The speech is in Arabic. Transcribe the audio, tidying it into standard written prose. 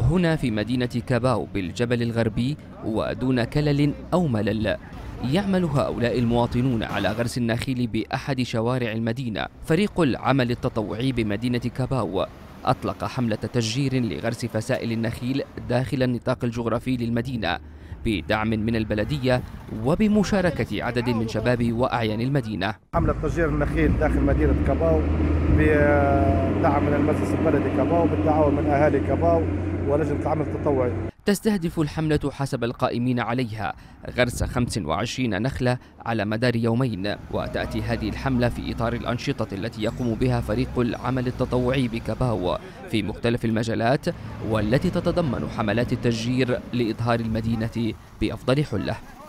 هنا في مدينة كاباو بالجبل الغربي ودون كلل أو ملل. يعمل هؤلاء المواطنون على غرس النخيل بأحد شوارع المدينة. فريق العمل التطوعي بمدينة كاباو أطلق حملة تشجير لغرس فسائل النخيل داخل النطاق الجغرافي للمدينة بدعم من البلدية وبمشاركة عدد من شباب وأعيان المدينة. حملة تشجير النخيل داخل مدينة كاباو بدعم من المجلس البلدي كاباو بالتعاون من أهالي كاباو ولجنة العمل التطوعي. تستهدف الحملة حسب القائمين عليها غرس 25 نخلة على مدار يومين. وتأتي هذه الحملة في إطار الأنشطة التي يقوم بها فريق العمل التطوعي بكاباو في مختلف المجالات، والتي تتضمن حملات التشجير لإظهار المدينة بأفضل حلة.